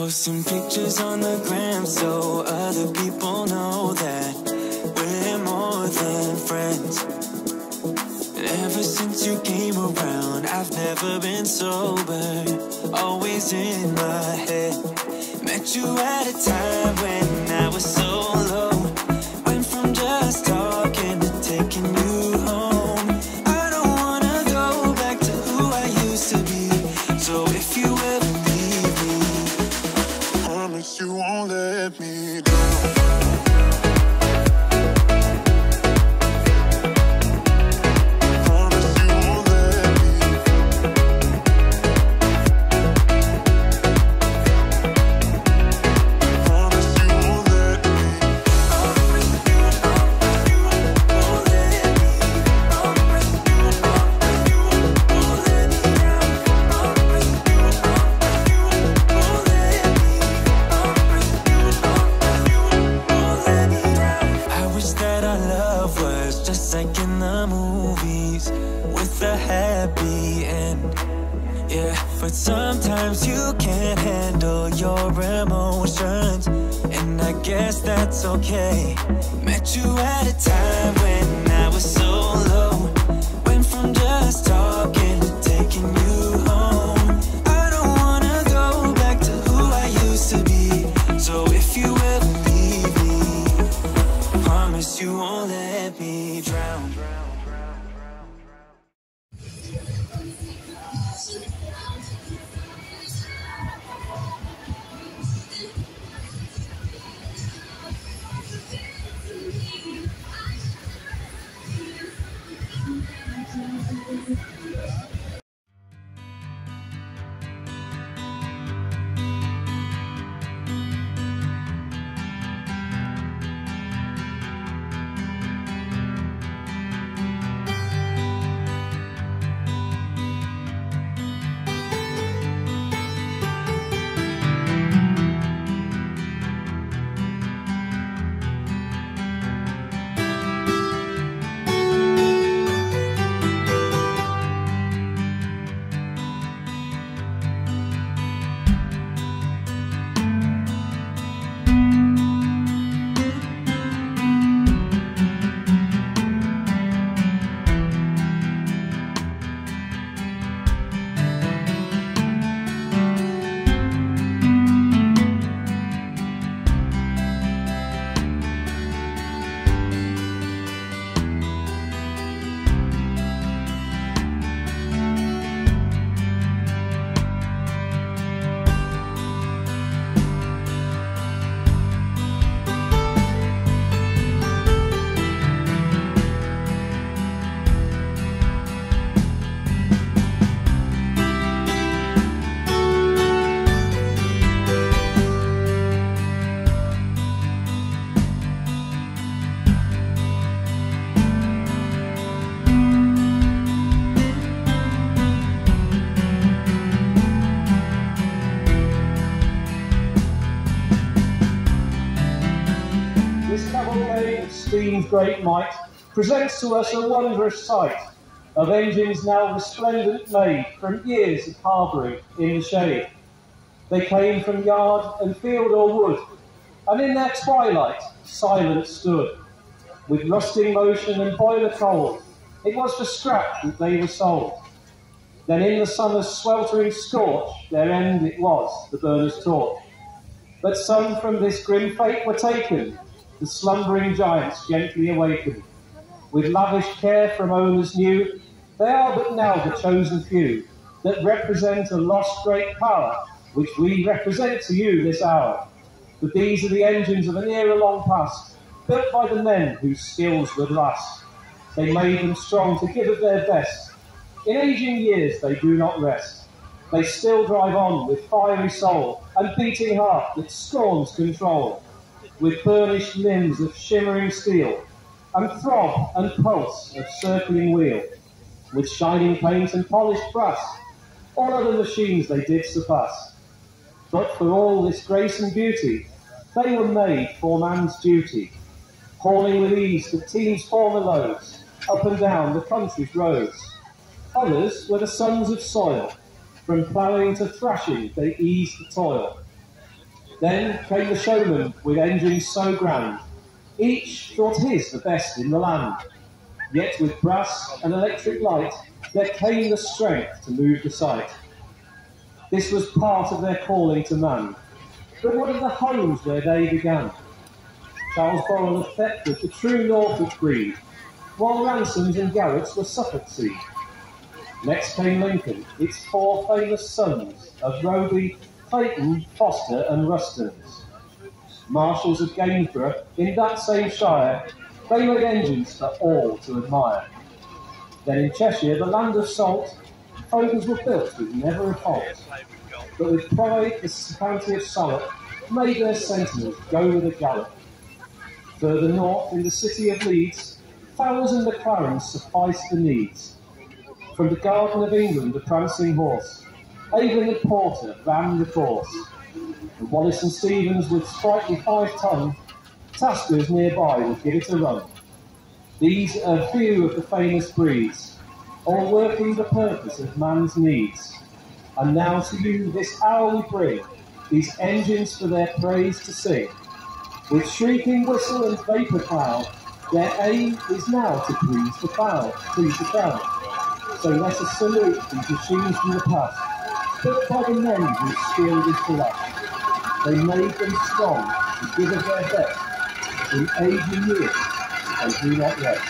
Posting pictures on the gram so other people know that we're more than friends. And ever since you came around, I've never been sober, always in my head. Met you at a time when I was so low, went from just talking to taking you home. You won't let me down. Sometimes you can't handle your emotions, and I guess that's okay. Met you at a time when I was so low, went from just talking to taking you home. I don't wanna go back to who I used to be, so if you ever leave me, promise you won't let me drown. Steam's great might presents to us a wondrous sight of engines now resplendent made from years of harbouring in the shade. They came from yard and field or wood, and in their twilight silent stood. With rusting motion and boiler cold, it was for scrap that they were sold. Then in the summer's sweltering scorch, their end it was, the burner's torch. But some from this grim fate were taken, the slumbering giants gently awakened. With lavish care from owners new, they are but now the chosen few that represent a lost great power, which we represent to you this hour. But these are the engines of an era long past, built by the men whose skills would last. They made them strong to give of their best. In aging years they do not rest. They still drive on with fiery soul and beating heart that scorns control. With burnished limbs of shimmering steel, and throb and pulse of circling wheel, with shining paint and polished brass, all other machines they did surpass. But for all this grace and beauty, they were made for man's duty, hauling with ease the team's former loads, up and down the country's roads. Others were the sons of soil, from ploughing to thrashing they eased the toil. Then came the showmen with engines so grand, each thought his the best in the land. Yet with brass and electric light, there came the strength to move the sight. This was part of their calling to man. But what of the homes where they began? Charles Boyles of Thetford, the true Norfolk breed, while Ransoms and Garretts were Suffolk seed. Next came Lincoln, its four famous sons of Roby, Clayton, Foster and Rustons. Marshals of Gainsborough, in that same shire, they made engines for all to admire. Then in Cheshire, the land of salt, ogres were built with never a fault. But with pride, the county of Salop made their sentinels go with a gallop. Further north, in the city of Leeds, Fowlers and the Clarence sufficed the needs. From the Garden of England, the prancing horse, Aveling and Porter ran the course. And Wallace and Stevens, with sprightly 5-ton, Taskers nearby would give it a run. These are a few of the famous breeds, all working the purpose of man's needs. And now to you this hour we bring these engines for their praise to sing. With shrieking whistle and vapour cloud, their aim is now to please the crowd. So let us salute these machines from the past, put by the men whose skill is to last. They made them strong to give of their best, in age and years they do not rest.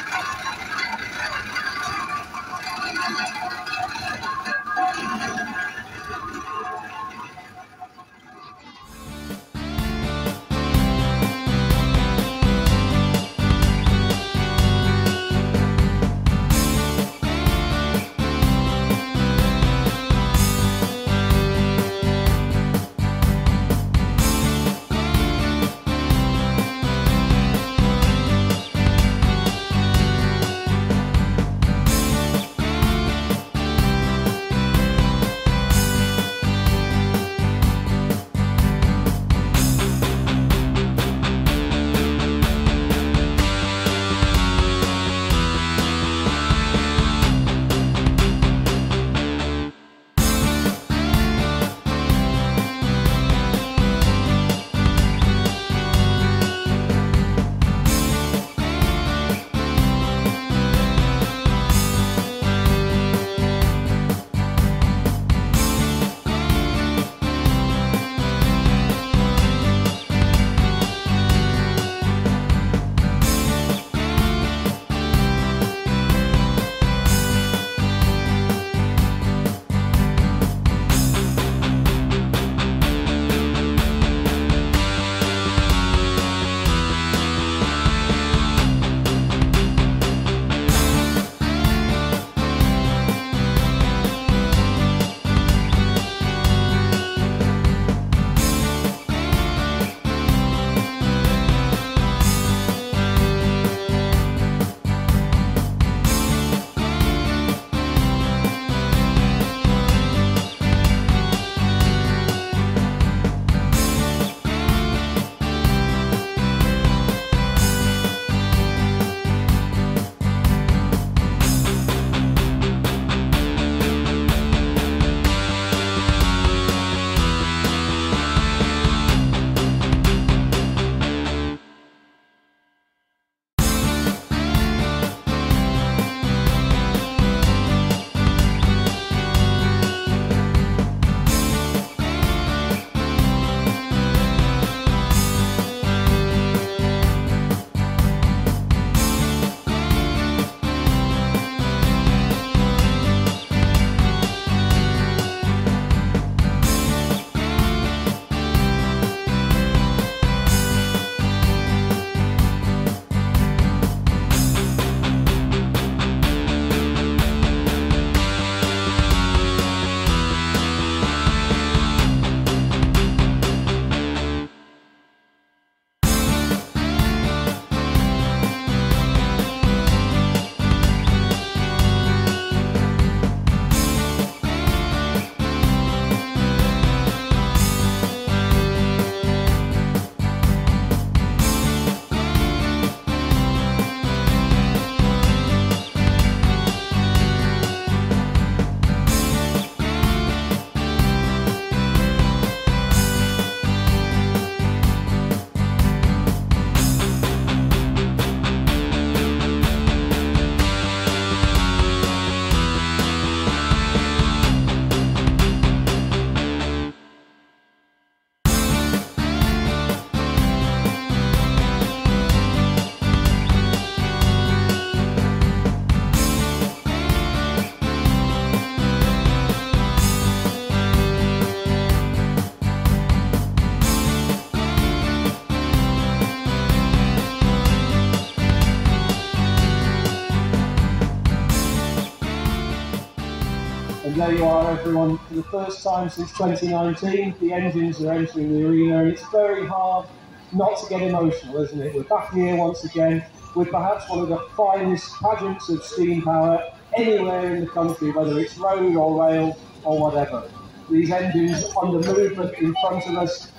And there you are, everyone. For the first time since 2019, the engines are entering the arena, and it's very hard not to get emotional, isn't it? We're back here once again with perhaps one of the finest pageants of steam power anywhere in the country, whether it's road or rail or whatever. These engines on the movement in front of us,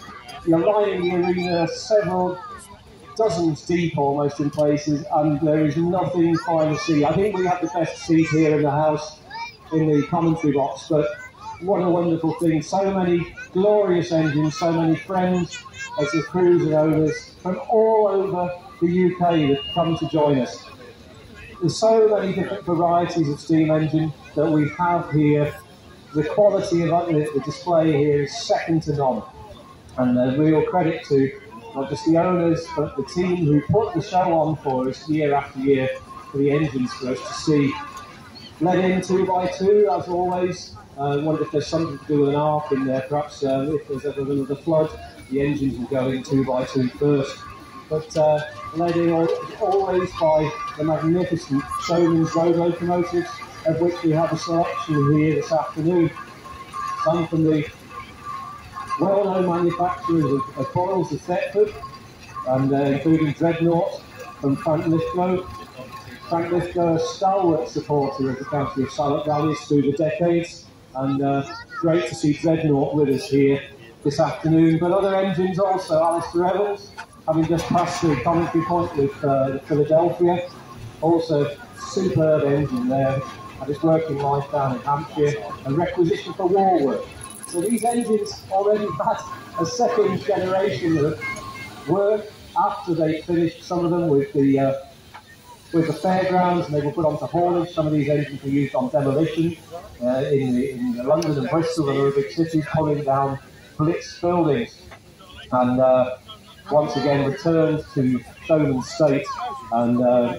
you're lining the arena several dozens deep almost in places, and there is nothing fine to see. I think we have the best seat here in the house in the commentary box, but what a wonderful thing. So many glorious engines, so many friends as the crews and owners from all over the UK that come to join us. There's so many different varieties of steam engine that we have here. The quality of the display here is second to none, and a real credit to not just the owners but the team who put the show on for us year after year, for the engines for us to see. Led in 2 by 2 as always. I wonder if there's something to do with an arc in there, perhaps if there's ever another flood, the engines will go in 2 by 2 first. But led in always by the magnificent Showman's Road locomotives, of which we have a selection here this afternoon. Some from the well-known manufacturers of Boyles of Thetford, and including Dreadnought from Frank Lythgoe. Frank Lythgoe, a stalwart supporter of the county of Salop Valleys through the decades, and great to see Dreadnought with us here this afternoon. But other engines also, Alistair Evans, having just passed the commentary point with Philadelphia, also superb engine there, and it's working life down in Hampshire, a requisition for war work. So these engines already had a second generation of work after they finished, some of them with the fairgrounds, and they were put onto haulage. Some of these engines were used on demolition in London and Bristol and other big cities, pulling down blitz buildings, and once again returned to Showman's state. And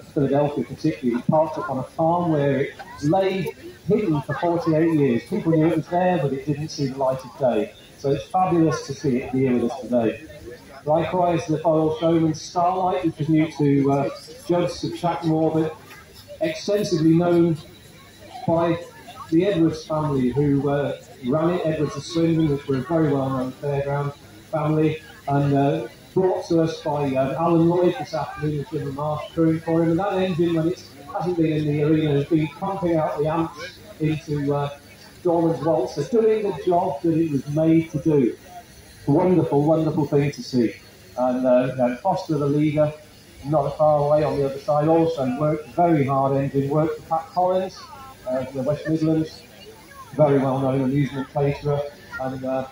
Philadelphia particularly was parked up on a farm where it lay hidden for 48 years. People knew it was there, but it didn't see the light of day. So it's fabulous to see it here with us today. Likewise, the Royal Showman's Starlight, which is new to Judds of Shackmore, but extensively known by the Edwards family who ran it. Edwards of Swindon, which were a very well-known fairground family, and brought to us by Alan Lloyd this afternoon, who's been the marsh crew for him. And that engine, when it hasn't been in the arena, has been pumping out the amps into Dorman's Waltzer, doing the job that it was made to do. Wonderful, wonderful thing to see. And Foster, the leader, not far away on the other side, also worked very hard engine, worked for Pat Collins, for the West Midlands, very well-known amusement caterer, and a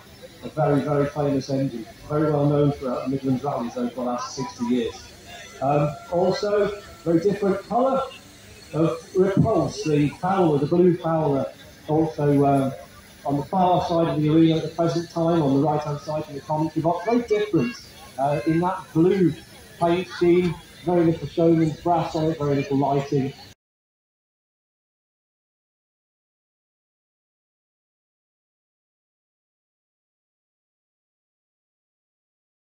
very, very famous engine, very well known throughout the Midlands Valleys over the last 60 years. Also, very different colour of Ripulse, the Fowler, the blue Fowler, also on the far side of the arena at the present time, on the right-hand side of the commentary box. Very different in that blue paint scheme, very little Showman's brass on it, very little lighting,